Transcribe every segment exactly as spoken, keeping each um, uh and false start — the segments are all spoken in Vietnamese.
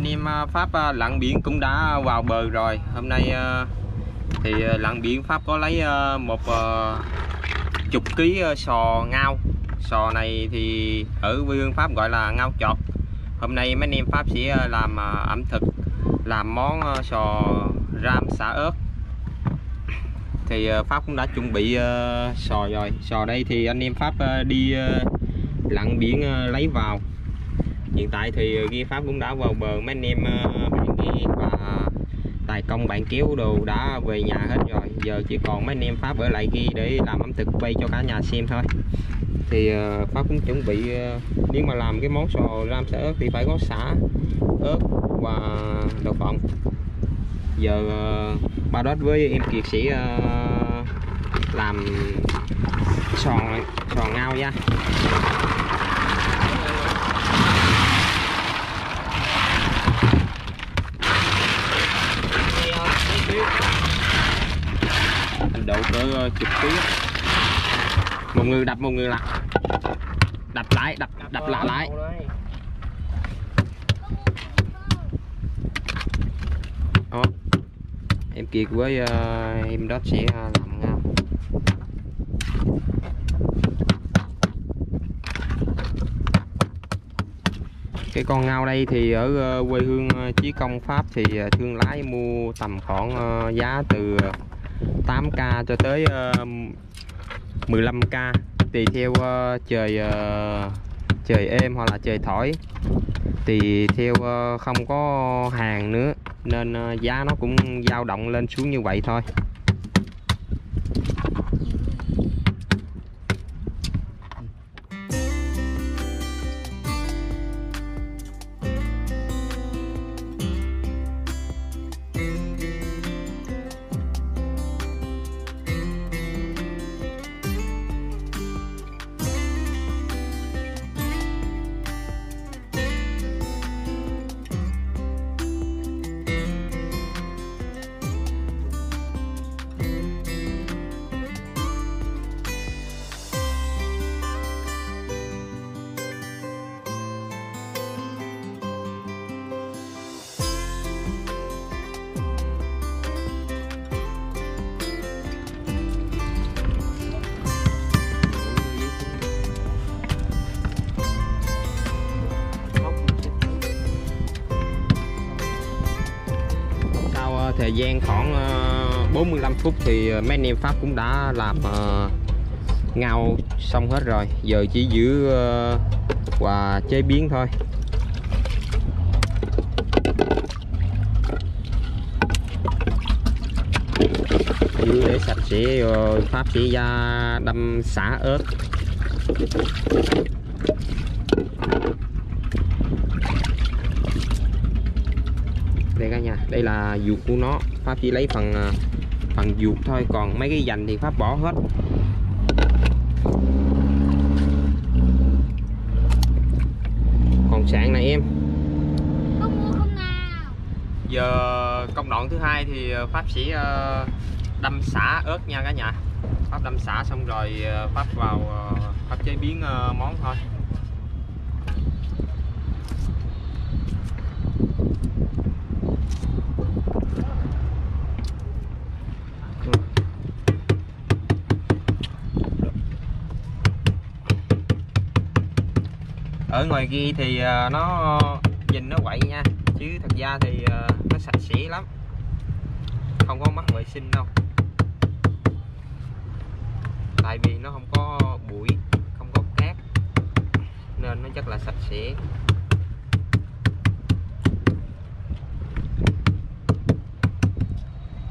Anh em Pháp lặn biển cũng đã vào bờ rồi. Hôm nay thì lặn biển Pháp có lấy một chục ký sò ngao. Sò này thì ở quê hương Pháp gọi là ngao chọt. Hôm nay mấy anh em Pháp sẽ làm ẩm thực, làm món sò ram xả ớt. Thì Pháp cũng đã chuẩn bị sò rồi. Sò đây thì anh em Pháp đi lặn biển lấy vào. Hiện tại thì ghe Pháp cũng đã vào bờ, mấy anh em bạn ghe và tài công bạn kéo đồ đã về nhà hết rồi. Giờ chỉ còn mấy anh em Pháp ở lại ghe để làm ẩm thực quay cho cả nhà xem thôi. Thì Pháp cũng chuẩn bị, nếu mà làm cái món sò ram xả ớt thì phải có xả, ớt và đậu phộng. Giờ ba đót với em Kiệt sẽ làm sò, sò ngao nha. Độ cỡ chục ký, một người đập một người lật, đập lại đập đập, đập lại lại đó. Em Kiệt với uh, em đó sẽ làm ngao. Cái con ngao đây thì ở quê hương Chí Công Pháp thì thương lái mua tầm khoảng giá từ tám k cho tới mười lăm k, tùy theo trời trời êm hoặc là trời thổi, tùy theo không có hàng nữa nên giá nó cũng dao động lên xuống như vậy thôi. Thời gian khoảng bốn mươi lăm phút thì mấy anh em Pháp cũng đã làm ngao xong hết rồi. Giờ chỉ giữ và chế biến thôi. Giữ để sạch sẽ rồi Pháp sẽ ra đâm xả ớt. Đây cả nhà, đây là ruột của nó, Pháp chỉ lấy phần phần ruột thôi, còn mấy cái dành thì Pháp bỏ hết. Còn sạn này em không mua không nào. Giờ công đoạn thứ hai thì Pháp sẽ đâm xả ớt nha cả nhà. Pháp đâm xả xong rồi Pháp vào Pháp chế biến món thôi. Ở ngoài kia thì nó nhìn nó quậy nha, chứ thật ra thì nó sạch sẽ lắm, không có mắc vệ sinh đâu, tại vì nó không có bụi, không có cát nên nó rất là sạch sẽ.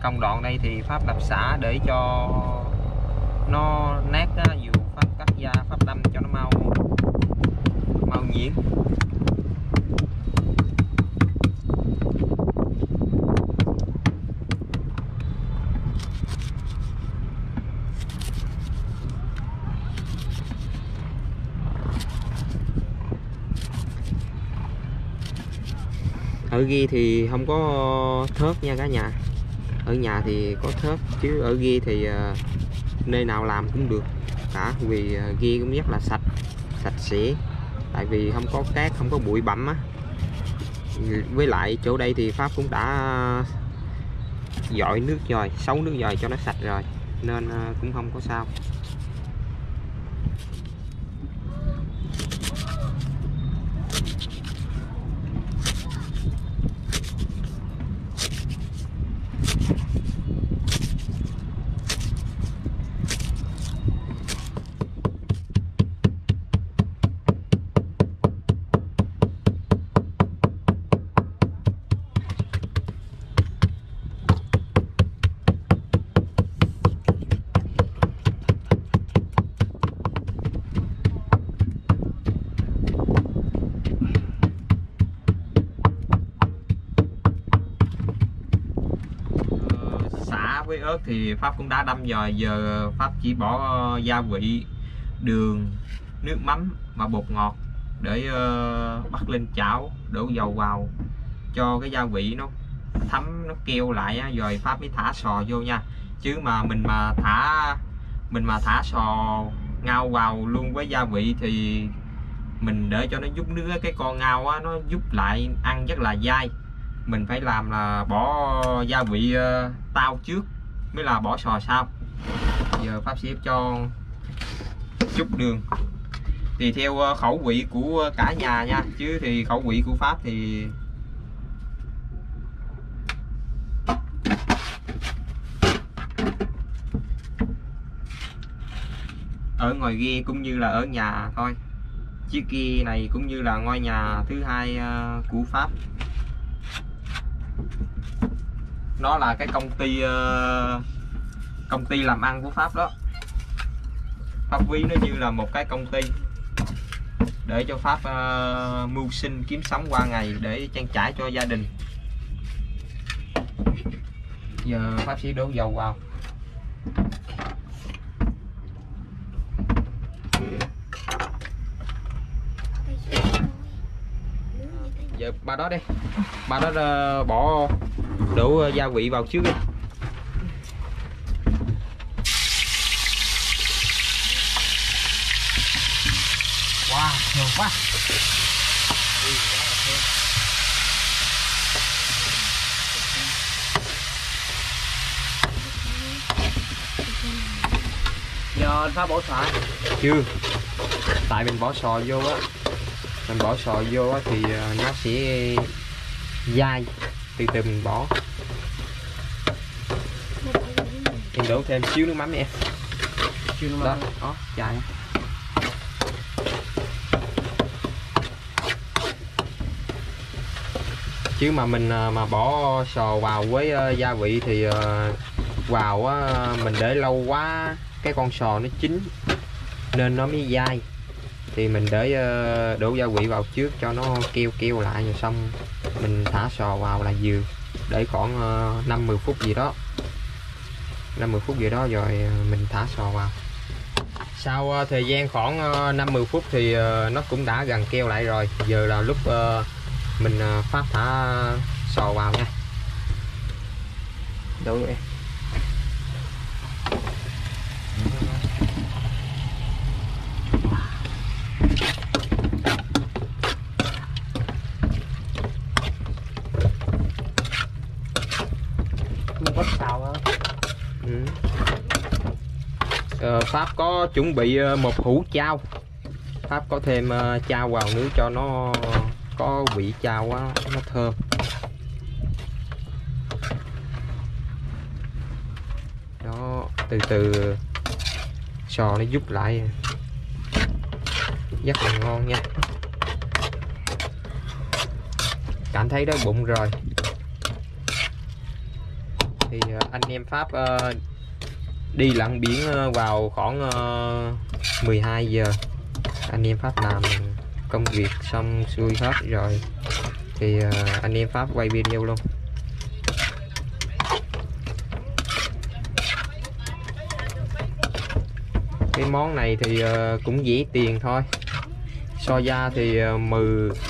Công đoạn đây thì Pháp đập xả để cho nó nát á, dù Pháp cắt da Pháp đâm cho nó mau mau nhuyễn. Ở ghe thì không có thớt nha cả nhà. Ở nhà thì có thớt chứ ở ghe thì nơi nào làm cũng được cả, vì ghe cũng rất là sạch sạch sẽ, tại vì không có cát, không có bụi bặm á. Với lại chỗ đây thì Pháp cũng đã dội nước rồi, xấu nước rồi cho nó sạch rồi, nên cũng không có sao. Với ớt thì Pháp cũng đã đâm rồi, giờ Pháp chỉ bỏ gia vị, đường, nước mắm và bột ngọt để bắt lên chảo, đổ dầu vào cho cái gia vị nó thấm, nó kêu lại rồi Pháp mới thả sò vô nha. Chứ mà mình mà thả mình mà thả sò ngao vào luôn với gia vị thì mình để cho nó giúp nữa, cái con ngao á, nó giúp lại ăn rất là dai. Mình phải làm là bỏ gia vị tao trước mới là bỏ sò sau. Giờ Pháp xếp cho chút đường thì theo khẩu vị của cả nhà nha, chứ thì khẩu vị của Pháp thì ở ngoài ghe cũng như là ở nhà thôi. Chiếc ghe này cũng như là ngôi nhà thứ hai của Pháp, nó là cái công ty công ty làm ăn của Pháp đó. Pháp ví nó như là một cái công ty để cho Pháp uh, mưu sinh kiếm sống qua ngày để trang trải cho gia đình. Giờ Pháp sẽ đổ dầu vào. Giờ bà đó đi, bà đó uh, bỏ đổ gia vị vào trước đi. Wow, nhiều quá. Giờ anh phải bỏ sò chưa? Tại mình bỏ sò vô á, mình bỏ sò vô á thì nó sẽ dai. Từ từ mình bỏ. Mình đổ thêm xíu nước mắm nè. Xíu nước mắm. Đó, đó, dài. Chứ mà mình mà bỏ sò vào với uh, gia vị thì uh, vào uh, mình để lâu quá cái con sò nó chín nên nó mới dai. Thì mình để uh, đổ gia vị vào trước cho nó kêu kêu lại rồi xong mình thả sò vào là vừa, để khoảng năm mười phút gì đó, năm mười phút gì đó rồi mình thả sò vào. Sau thời gian khoảng năm mười phút thì nó cũng đã gần keo lại rồi, giờ là lúc mình Pháp thả sò vào nha. Đổ em Pháp có chuẩn bị một hũ chao, Pháp có thêm chao vào nữa cho nó có vị chao á, nó thơm. Đó, từ từ sò nó giúp lại rất là ngon nha. Cảm thấy đói bụng rồi thì anh em Pháp đi lặn biển vào khoảng mười hai giờ, anh em Pháp làm công việc xong xuôi hết rồi thì anh em Pháp quay video luôn. Cái món này thì cũng dễ tiền thôi, so ra thì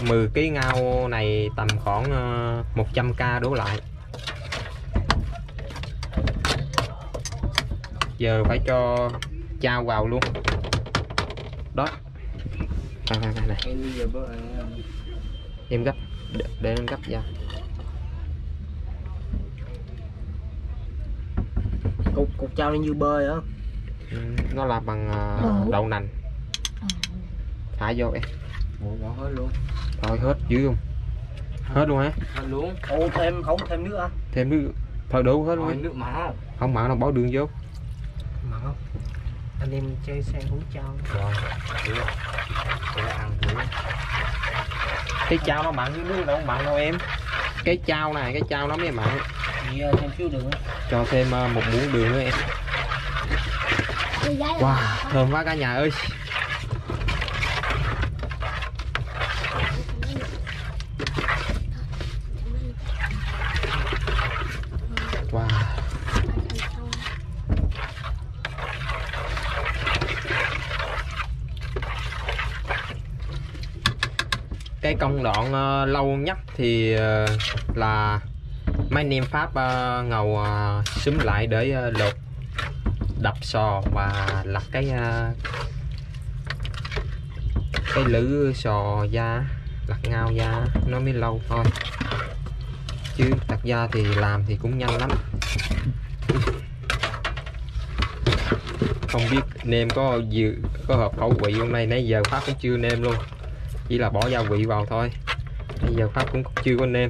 mười ký ngao này tầm khoảng một trăm k đổ lại. Giờ phải cho chao vào luôn đó. À, này, này. em gấp để em gấp ra. Cục cục trao nó như bơi á, nó là bằng uh, đậu nành, thả vô em. Ủa, bỏ hết luôn. Thôi hết dữ không? Hết luôn hả? Hết luôn. Ô, thêm không thêm nước hả? Thêm nước. Thôi đủ hết luôn. Nước mặn. Không mặn đâu, bỏ đường vô. Mặn không? Anh em chơi sang hú chao. Rồi. Được. Để ăn thử. Cái chao nó mặn chứ nước đâu mặn đâu em. Cái chao này, cái chao nó mới mặn. Giờ thêm xíu đường. Cho thêm một muỗng đường nữa em. Wow, thơm quá cả nhà ơi. Cái công đoạn uh, lâu nhất thì uh, là mấy anh em Pháp uh, ngầu uh, xúm lại để uh, lột, đập sò và lặt cái uh, cái lưỡi sò da, lặt ngao da nó mới lâu thôi, chứ thật ra thì làm thì cũng nhanh lắm. Không biết nêm có dự có hợp khẩu vị hôm nay, nãy giờ Pháp cũng chưa nêm luôn, chỉ là bỏ gia vị vào thôi. Bây giờ Pháp cũng chưa có nêm.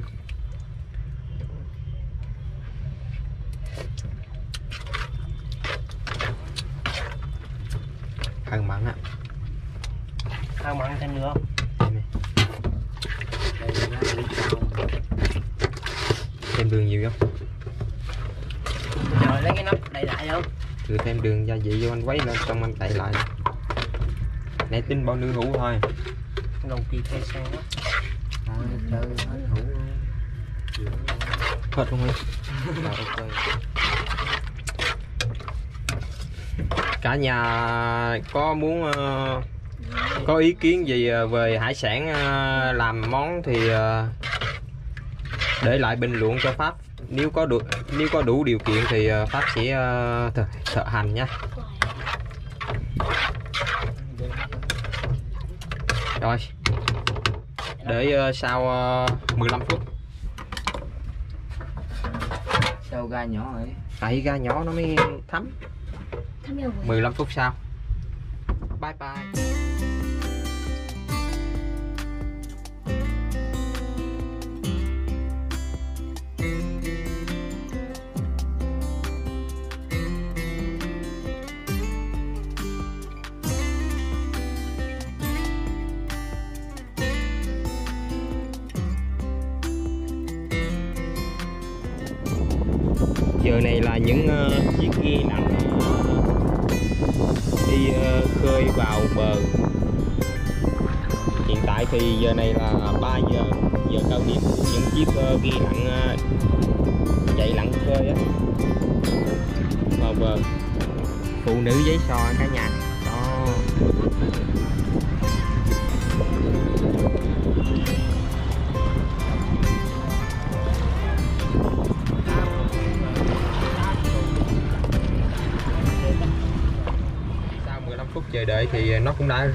Ăn mặn á. Ăn mặn thêm nữa không? Thêm đường nhiều không? Rồi lấy cái nắp đậy lại không? Thử thêm đường gia vị vô, anh quấy lên xong anh đậy lại. Nãy tính bao nướng hũ thôi. Lòng kỳ phê sang quá. Thôi chơi hết hũ. Hết luôn đi. Rồi ok. Cả nhà có muốn uh, có ý kiến gì về hải sản uh, làm món thì uh, để lại bình luận cho Pháp. Nếu có được nếu có đủ điều kiện thì uh, Pháp sẽ uh, th thực hành nha. Rồi, để uh, sau uh, mười lăm phút. Sao ga nhỏ vậy? Tại ga nhỏ nó mới thấm. Mười lăm phút sau. Bye bye. Giờ này là những uh, chiếc ghe nằm đi uh, khơi vào bờ. Hiện tại thì giờ này là ba giờ, giờ cao điểm của những chiếc uh, ghe nặng uh, chạy lặn khơi á vào bờ. Phụ nữ giấy sò cả nhà. Đó. Chờ đợi thì nó cũng đã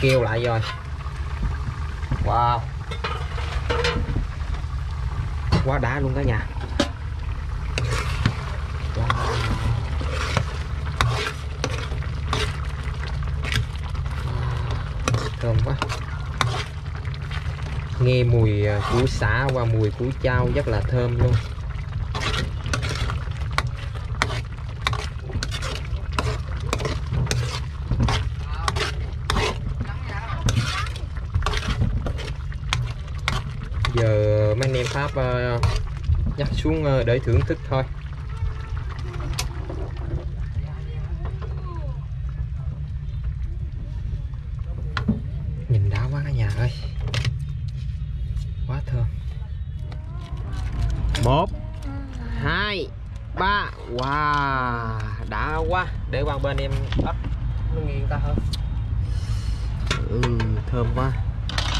kêu lại rồi. Wow, quá đã luôn cả nhà. Wow. Thơm quá. Nghe mùi của sả và mùi của chao rất là thơm luôn. Giờ mấy anh em Pháp uh, nhắc xuống uh, để thưởng thức thôi. Nhìn đã quá cả nhà ơi. Quá thơm. Một hai ba. Wow, đã quá. Để qua bên em ấp nó nghiêng ta hơn. Ừ, thơm quá.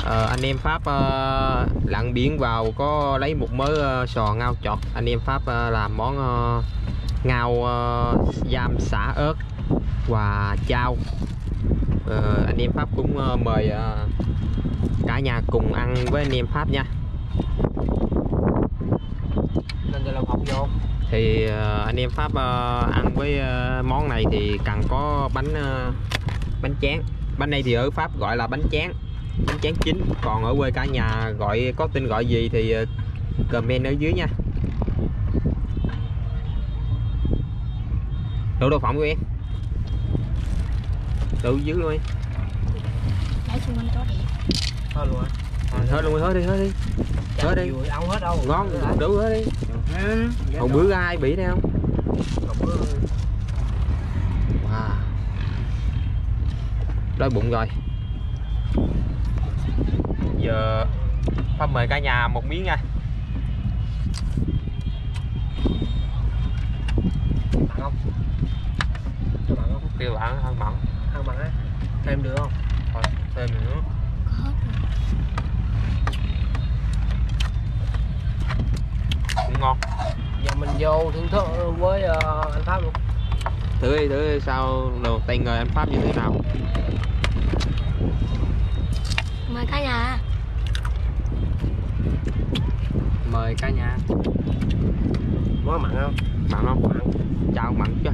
À, anh em Pháp uh, lặn biển vào có lấy một mớ uh, sò ngao chọt. Anh em Pháp uh, làm món uh, ngao uh, giam sả ớt và chao. Uh, anh em Pháp cũng uh, mời uh, cả nhà cùng ăn với anh em Pháp nha. Thì anh em Pháp ăn với món này thì cần có bánh bánh tráng. Bánh này thì ở Pháp gọi là bánh tráng, bánh tráng chín. Còn ở quê cả nhà gọi có tên gọi gì thì comment ở dưới nha. Đủ đậu phộng của em, đủ dưới luôn. Nãy xung quanh có đĩa. Thôi luôn. Hết luôn, hết đi, hết đi. Hết đi. Ông hết đâu. Ngon, đủ hết đi. Hồi bữa ra ai bị đây không? Wow. Đói bụng rồi. Giờ Pháp mời cả nhà một miếng nha. Mặn không? Cho mặn không? Kêu bạn ăn mặn. Ăn mặn á. Thêm được không? Thôi, thêm nữa. Cũng ngon. Giờ mình vô thưởng thức với uh, anh Pháp luôn. Thử đi, thử đi sao đầu tiên người anh Pháp như thế nào. Mời cả nhà. Mời cả nhà. Có mặn không? Mặn không? Mặn. Chào mặn chưa?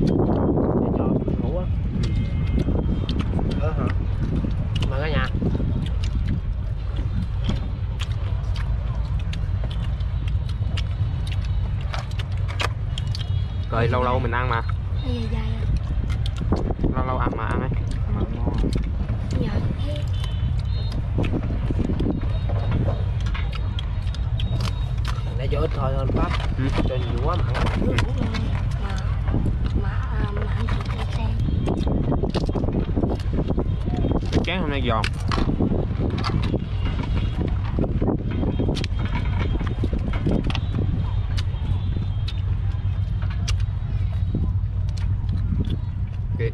Để cho ngủ á. Ờ hả? Mặn cả nhà. Rồi lâu lâu mình ăn mà. Lâu lâu ăn mà ăn ấy. Mặn ngon. Nãy cho ít thôi anh Pháp. Ừ. Cho nhiều quá mặn. Ừ. Chén hôm nay giòn. Okay.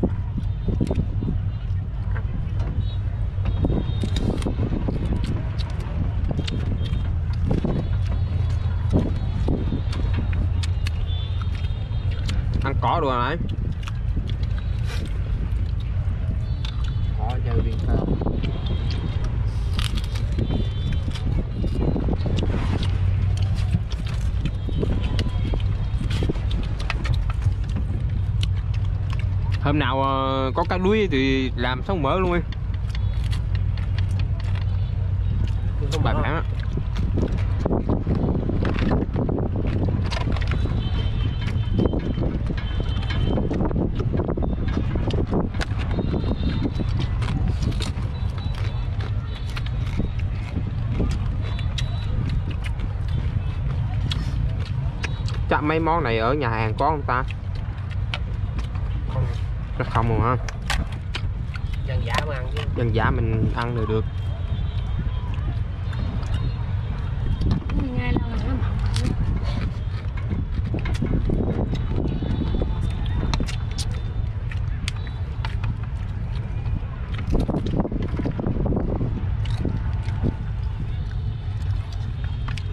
Ăn cỏ được rồi. Hôm nào có cá đuối thì làm sống mỡ luôn đi. Không bạc hẳn á. Chắc mấy món này ở nhà hàng có không ta? Rất không rồi hả? Dân giả mà ăn chứ. Dân giả mình ăn được được.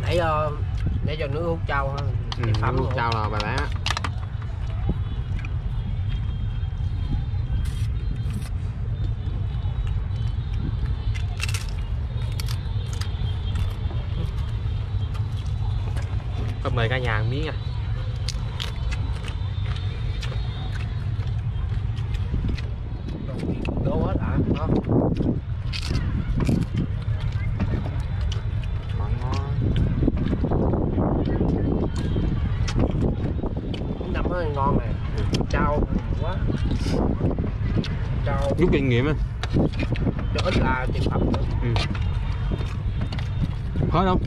Nãy giờ để cho nước hút trâu ha. Ừ, nước hút trâu là bà bán á. Mời cả nhà miếng nha. Đâu hết hả? Đó. Mặn ngon. Nấm hơi ngon này. Chao quá. Chao. Rút kinh nghiệm á. Cho ít là tiền phẩm. Ừ. Hết không?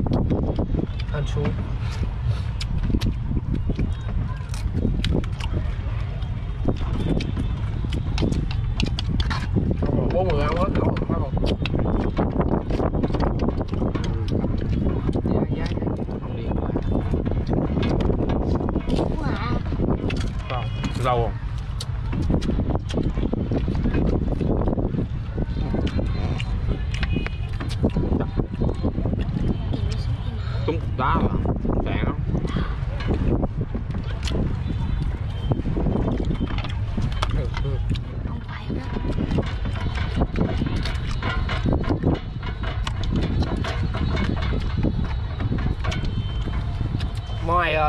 Ăn xuống. Bốn người ăn hết cậu phải không? Dạ, dạ, dạ. Không đi quá. Không, lâu không? Trúng cục đá hả? Đạn không? Không phải nữa. moi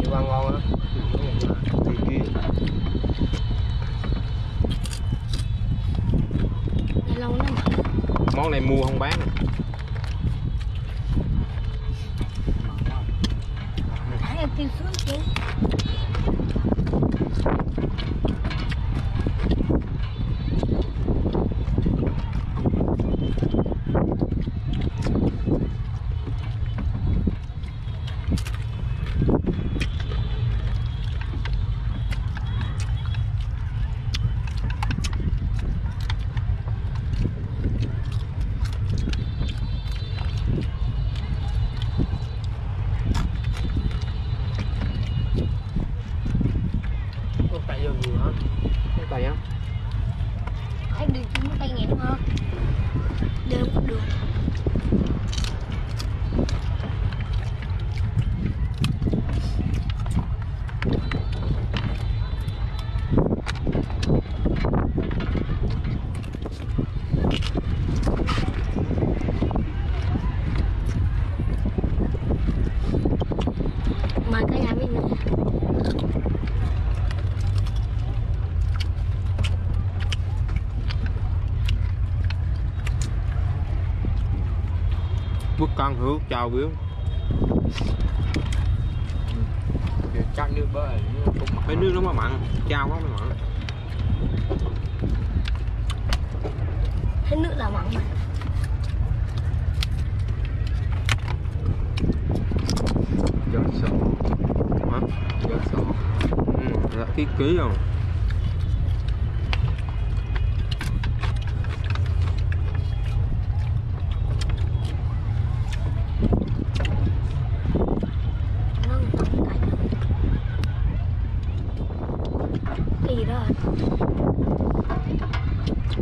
ngày qua ngon á. Lâu lắm. Món này mua không bán. Bán em tiêu xuống chứ. Bước con hứa chào biếu chắc nước bơ cái nước nó mà mặn chao quá mà mặn cái nước là mặn mà. Giọt sổ hả? Giọt sổ ừ, là ký ký không?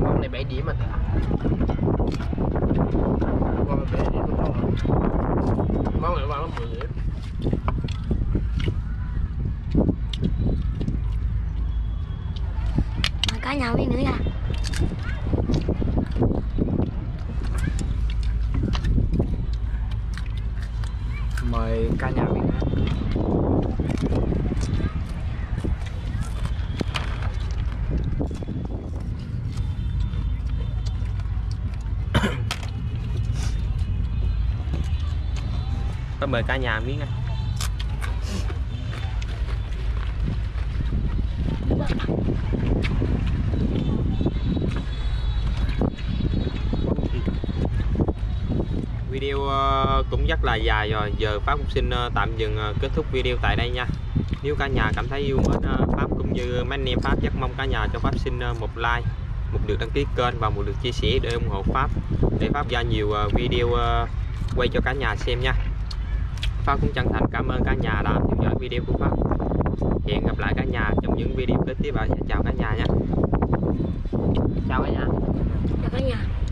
Món này bảy điểm mà con này bảy điểm không? Món này bao lắm mười điểm. Mà cá nhau đi nữa à? Mời cá nhau đi nữa. Tôi mời cả nhà miếng ăn. Video cũng rất là dài rồi, giờ Pháp cũng xin tạm dừng kết thúc video tại đây nha. Nếu cả nhà cảm thấy yêu mến Pháp cũng như mấy anh em Pháp, rất mong cả nhà cho Pháp xin một like, một lượt đăng ký kênh và một lượt chia sẻ để ủng hộ Pháp, để Pháp ra nhiều video quay cho cả nhà xem nha. Pháp cũng chân thành cảm ơn cả nhà đã theo dõi video của Pháp. Hẹn gặp lại cả nhà trong những video kế tiếp và chào cả nhà nha. Chào cả nhà. Chào cả nhà.